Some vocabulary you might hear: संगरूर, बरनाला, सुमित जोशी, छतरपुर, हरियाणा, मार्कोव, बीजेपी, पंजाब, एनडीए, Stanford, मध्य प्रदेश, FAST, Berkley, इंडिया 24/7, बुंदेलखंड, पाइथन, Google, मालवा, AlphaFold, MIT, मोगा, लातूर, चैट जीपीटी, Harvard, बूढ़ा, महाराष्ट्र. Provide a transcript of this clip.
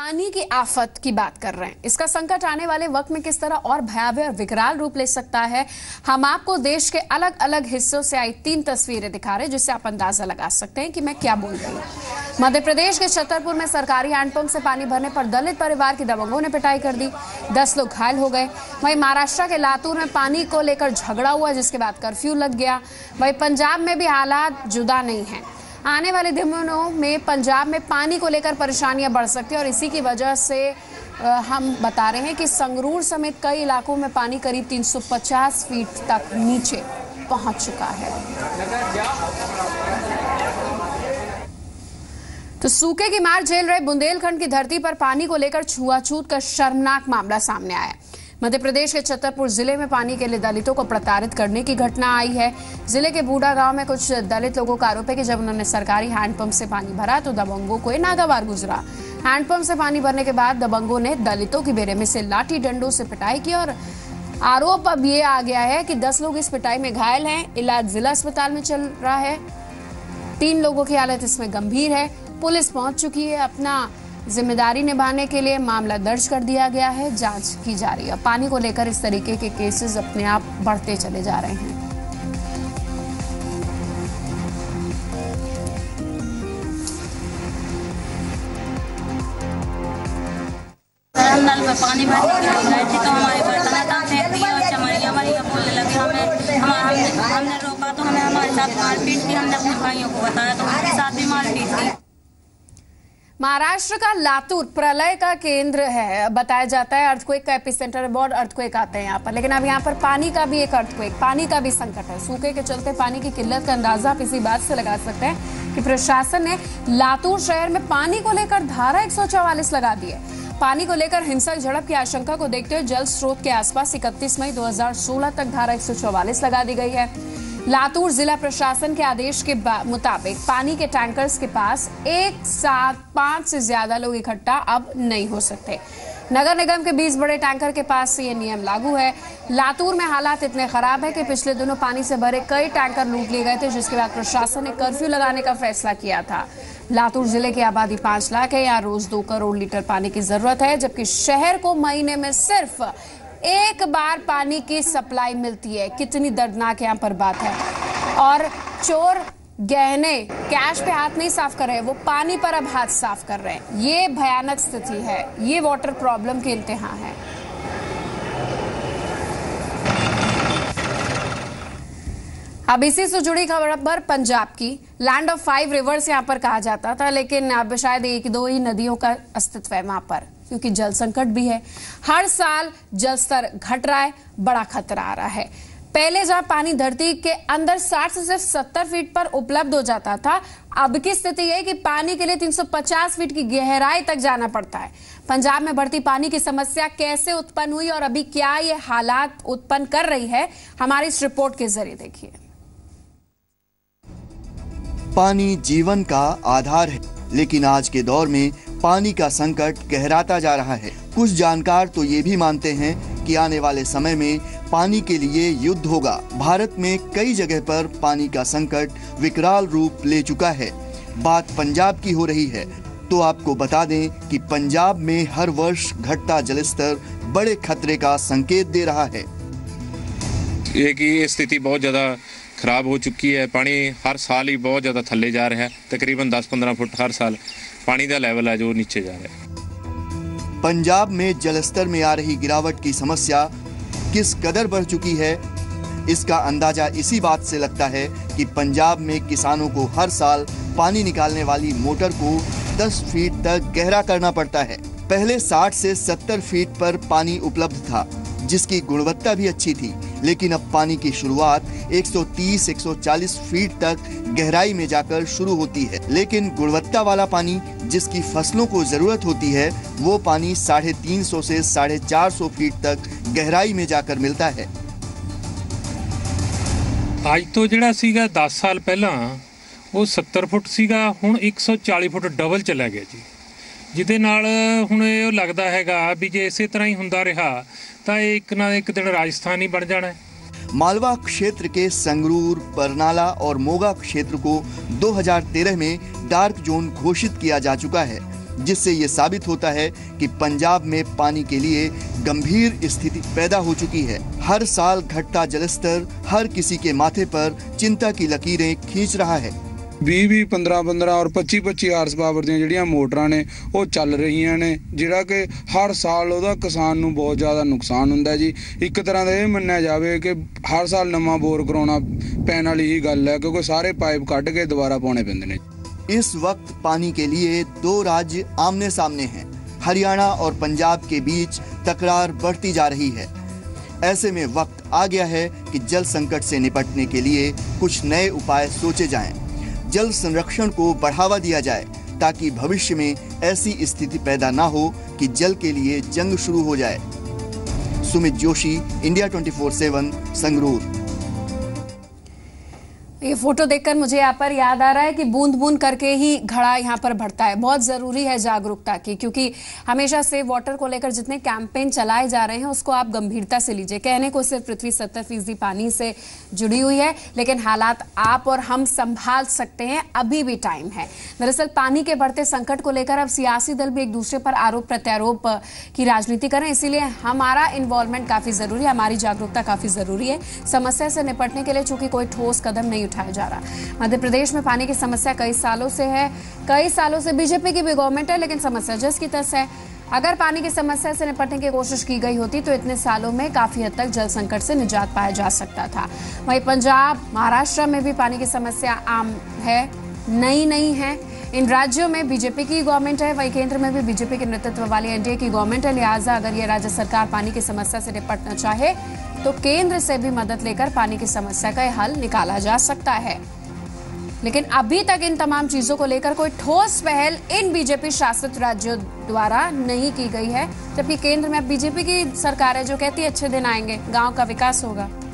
पानी की आफत की बात कर रहे हैं। इसका संकट आने वाले वक्त में किस तरह और भयावह और विकराल रूप ले सकता है, हम आपको देश के अलग अलग हिस्सों से आई 3 तस्वीरें दिखा रहे हैं, जिससे आप अंदाजा लगा सकते हैं कि मैं क्या बोल रही हूँ। मध्य प्रदेश के छतरपुर में सरकारी हैंडपंप से पानी भरने पर दलित परिवार की दबंगों ने पिटाई कर दी, 10 लोग घायल हो गए। वहीं महाराष्ट्र के लातूर में पानी को लेकर झगड़ा हुआ, जिसके बाद कर्फ्यू लग गया। वहीं पंजाब में भी हालात जुदा नहीं है। आने वाले दिनों में पंजाब में पानी को लेकर परेशानियां बढ़ सकती है और इसी की वजह से हम बता रहे हैं कि संगरूर समेत कई इलाकों में पानी करीब 350 फीट तक नीचे पहुंच चुका है। तो सूखे की मार झेल रहे बुंदेलखंड की धरती पर पानी को लेकर छुआछूत का शर्मनाक मामला सामने आया। मध्य प्रदेश के छतरपुर जिले में पानी के लिए दलितों को प्रताड़ित करने की घटना आई है। जिले के बूढ़ा गांव में कुछ दलित लोगों का आरोप है कि जब उन्होंने सरकारी हैंडपंप से पानी भरा तो दबंगों को नागवार गुजरा। हैंडपंप से पानी भरने के बाद दबंगों ने दलितों की बेरहमी से लाठी डंडों से पिटाई की और आरोप अब ये आ गया है कि 10 लोग इस पिटाई में घायल है। इलाज जिला अस्पताल में चल रहा है। 3 लोगों की हालत इसमें गंभीर है। पुलिस पहुंच चुकी है, अपना जिम्मेदारी निभाने के लिए मामला दर्ज कर दिया गया है, जांच की जा रही है। पानी को लेकर इस तरीके के केसेस अपने आप बढ़ते चले जा रहे हैं। नल में पानी भर गए थे तो हमारे बर्तन था, फेंकी और चमारियाँ वरियाँ बोलने लगे। हमने रोका तो हमें हमारे साथ मारपीट की। हमने अपने भाइयों को बताया तो हमारे साथ भी मारपीट की। महाराष्ट्र का लातूर प्रलय का केंद्र है, बताया जाता है। अर्थक्वेक का एपिसेंटर, बहुत अर्थक्वेक आते हैं यहाँ पर, लेकिन अब यहाँ पर पानी का भी एक अर्थक्वेक, पानी का भी संकट है। सूखे के चलते पानी की किल्लत का अंदाजा आप इसी बात से लगा सकते हैं कि प्रशासन ने लातूर शहर में पानी को लेकर धारा 144 लगा दी है। पानी को लेकर हिंसक झड़प की आशंका को देखते हुए जल स्रोत के आसपास 31 मई 2016 तक धारा 144 लगा दी गई है। लातूर जिला प्रशासन के आदेश के मुताबिक पानी के टैंकर्स के पास एक साथ 5 से ज्यादा लोग इकट्ठा अब नहीं हो सकते। नगर निगम के 20 बड़े टैंकर के पास ये नियम लागू है। लातूर में हालात इतने खराब है कि पिछले दिनों पानी से भरे कई टैंकर लूट लिए गए थे, जिसके बाद प्रशासन ने कर्फ्यू लगाने का फैसला किया था। लातूर जिले की आबादी 5 लाख है। यहाँ रोज 2 करोड़ लीटर पानी की जरूरत है, जबकि शहर को महीने में सिर्फ एक बार पानी की सप्लाई मिलती है। कितनी दर्दनाक यहाँ पर बात है। और चोर गहने कैश पे हाथ नहीं साफ कर रहे, वो पानी पर अब हाथ साफ कर रहे हैं। ये भयानक स्थिति है, ये वाटर प्रॉब्लम की इंतहा है। अब इसी से जुड़ी खबर पर पंजाब की, लैंड ऑफ 5 रिवर्स यहाँ पर कहा जाता था, लेकिन अब शायद 1-2 ही नदियों का अस्तित्व है वहां पर, क्योंकि जल संकट भी है। हर साल जल स्तर घट रहा है, बड़ा खतरा आ रहा है। पहले जहां पानी धरती के अंदर 60 से सिर्फ 70 फीट पर उपलब्ध हो जाता था, अब की स्थिति है कि पानी के लिए 350 फीट की गहराई तक जाना पड़ता है। पंजाब में बढ़ती पानी की समस्या कैसे उत्पन्न हुई और अभी क्या ये हालात उत्पन्न कर रही है, हमारी इस रिपोर्ट के जरिए देखिए। पानी जीवन का आधार है, लेकिन आज के दौर में पानी का संकट गहराता जा रहा है। कुछ जानकार तो ये भी मानते हैं कि आने वाले समय में पानी के लिए युद्ध होगा। भारत में कई जगह पर पानी का संकट विकराल रूप ले चुका है। बात पंजाब की हो रही है तो आपको बता दें कि पंजाब में हर वर्ष घटता जलस्तर बड़े खतरे का संकेत दे रहा है। ये स्थिति बहुत ज्यादा खराब हो चुकी है। पानी हर साल ही बहुत ज्यादा थल्ले जा रहा है, तकरीबन 10-15 फुट हर साल पानी का लेवल है जो नीचे जा रहा है। पंजाब में जलस्तर में आ रही गिरावट की समस्या किस कदर बढ़ चुकी है, इसका अंदाजा इसी बात से लगता है कि पंजाब में किसानों को हर साल पानी निकालने वाली मोटर को 10 फीट तक गहरा करना पड़ता है। पहले 60 से 70 फीट पर पानी उपलब्ध था, जिसकी गुणवत्ता भी अच्छी थी, लेकिन अब पानी की शुरुआत 130-140 फीट तक गहराई में जाकर शुरू होती है। लेकिन गुणवत्ता वाला पानी जिसकी फसलों को जरूरत होती है, वो पानी 350 से 450 फीट तक गहराई में जाकर मिलता है। आज तो जिहड़ा सीगा 10 साल पहला वो 70 फुट सीगा, हुण 140 फुट डबल चला गया जी। जिहदे नाल हुण इह लगदा हैगा भी जे इसे तरह ही हुंदा रहा तो एक ना एक दिन राजस्थान ही बन जाना है। मालवा क्षेत्र के संगरूर, बरनाला और मोगा क्षेत्र को 2013 में डार्क जोन घोषित किया जा चुका है, जिससे ये साबित होता है कि पंजाब में पानी के लिए गंभीर स्थिति पैदा हो चुकी है। हर साल घटता जलस्तर हर किसी के माथे पर चिंता की लकीरें खींच रहा है। 20-20, 15-15 और 25-25 आरसपावर दी जिहड़ियां मोटरां ने वो चल रही ने, जिहड़ा कि हर साल उहदा किसान नूं बहुत ज़्यादा नुकसान हुंदा जी। एक तरह का यह मन्निया जाए कि हर साल नवा बोर करवाना पैण वाली ही गल है, क्योंकि सारे पाइप कट के दोबारा पाने पैंदे ने। इस वक्त पानी के लिए दो राज्य आमने सामने हैं। हरियाणा और पंजाब के बीच तकरार बढ़ती जा रही है। ऐसे में वक्त आ गया है कि जल संकट से निपटने के लिए कुछ नए उपाय सोचे जाएं। जल संरक्षण को बढ़ावा दिया जाए ताकि भविष्य में ऐसी स्थिति पैदा ना हो कि जल के लिए जंग शुरू हो जाए। सुमित जोशी, इंडिया 24/7, संगरूर। ये फोटो देखकर मुझे यहाँ पर याद आ रहा है कि बूंद बूंद करके ही घड़ा यहाँ पर बढ़ता है। बहुत जरूरी है जागरूकता की, क्योंकि हमेशा से वाटर को लेकर जितने कैंपेन चलाए जा रहे हैं उसको आप गंभीरता से लीजिए। कहने को सिर्फ पृथ्वी 70% पानी से जुड़ी हुई है, लेकिन हालात आप और हम संभाल सकते हैं, अभी भी टाइम है। दरअसल पानी के बढ़ते संकट को लेकर अब सियासी दल भी एक दूसरे पर आरोप प्रत्यारोप की राजनीति कर रहे हैं। इसीलिए हमारा इन्वॉल्वमेंट काफी जरूरी है, हमारी जागरूकता काफी जरूरी है। समस्या से निपटने के लिए चूंकि कोई ठोस कदम नहीं उठाया जा रहा। मध्य प्रदेश में पानी की समस्या कई सालों से है, कई सालों से बीजेपी की भी गवर्नमेंट है, लेकिन समस्या जस की तस है। अगर पानी की समस्या से निपटने की कोशिश की गई होती तो इतने सालों में काफी हद तक जल संकट से निजात पाया जा सकता था। वहीं पंजाब, महाराष्ट्र में भी पानी की समस्या आम है, नई नहीं है। इन राज्यों में बीजेपी की गवर्नमेंट है, वहीं केंद्र में भी बीजेपी के नेतृत्व वाली एनडीए की गवर्नमेंट है। लिहाजा अगर ये राज्य सरकार पानी की समस्या से निपटना चाहे तो केंद्र से भी मदद लेकर पानी की समस्या का हल निकाला जा सकता है। लेकिन अभी तक इन तमाम चीजों को लेकर कोई ठोस पहल इन बीजेपी शासित राज्यों द्वारा नहीं की गई है, जबकि केंद्र में बीजेपी की सरकार है जो कहती है अच्छे दिन आएंगे, गांव का विकास होगा।